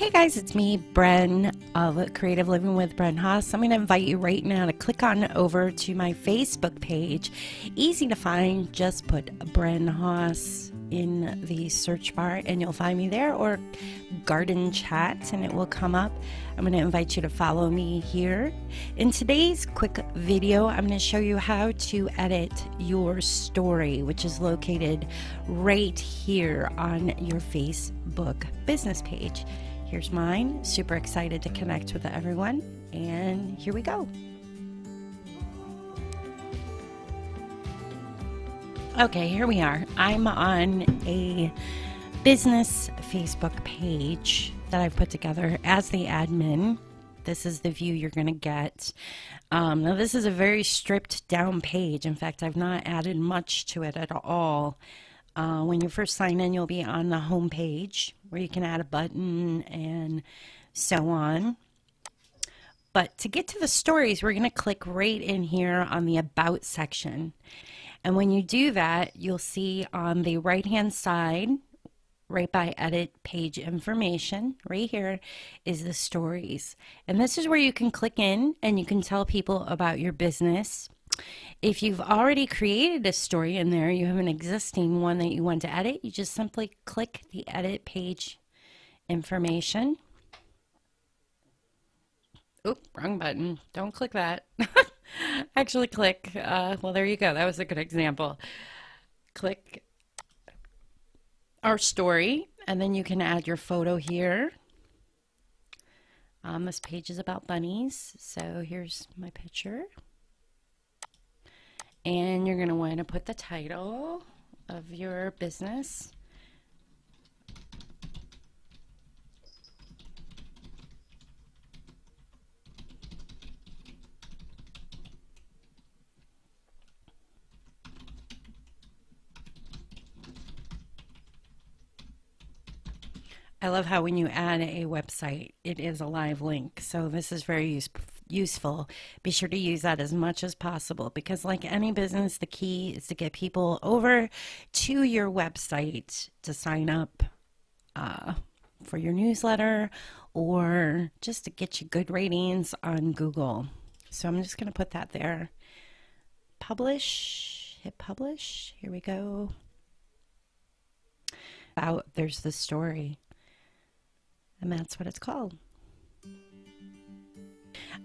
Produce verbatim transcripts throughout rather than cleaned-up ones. Hey guys, it's me, Bren, of Creative Living with Bren Haas. I'm going to invite you right now to click on over to my Facebook page. Easy to find, just put Bren Haas in the search bar and you'll find me there, or Garden Chats, and it will come up. I'm going to invite you to follow me here. In today's quick video, I'm going to show you how to edit your story, which is located right here on your Facebook business page. Here's mine. Super excited to connect with everyone, and here we go. Okay, here we are. I'm on a business Facebook page that I've put together as the admin. This is the view you're going to get. Um, now this is a very stripped down page. In fact, I've not added much to it at all. Uh, when you first sign in, you'll be on the home page where you can add a button and so on. But to get to the stories, we're going to click right in here on the About section. And when you do that, you'll see on the right-hand side, right by Edit Page Information, right here is the Stories. And this is where you can click in and you can tell people about your business. If you've already created a story in there, you have an existing one that you want to edit, you just simply click the Edit Page Information. Oop, wrong button. Don't click that. Actually click, uh, well, there you go. That was a good example. Click our story, and then you can add your photo here. Um, this page is about bunnies, so here's my picture. And you're going to want to put the title of your business. I love how when you add a website, it is a live link. So this is very useful. useful. Be sure to use that as much as possible, because like any business, the key is to get people over to your website to sign up uh, for your newsletter, or just to get you good ratings on Google. So I'm just going to put that there. Publish, hit publish. Here we go. Out, there's the story. And that's what it's called.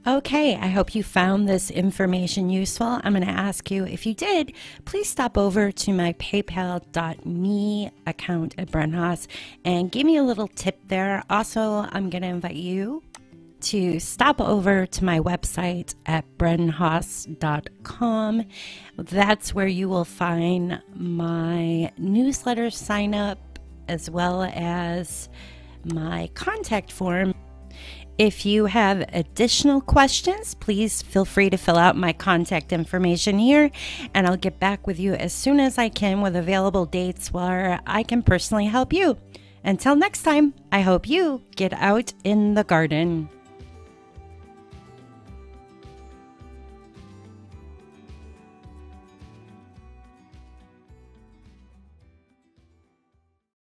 Okay, I hope you found this information useful. I'm going to ask you, if you did, please stop over to my paypal dot me account at Bren Haas and give me a little tip there. Also, I'm going to invite you to stop over to my website at bren haas dot com. That's where you will find my newsletter sign up as well as my contact form. If you have additional questions, please feel free to fill out my contact information here, and I'll get back with you as soon as I can with available dates where I can personally help you. Until next time, I hope you get out in the garden.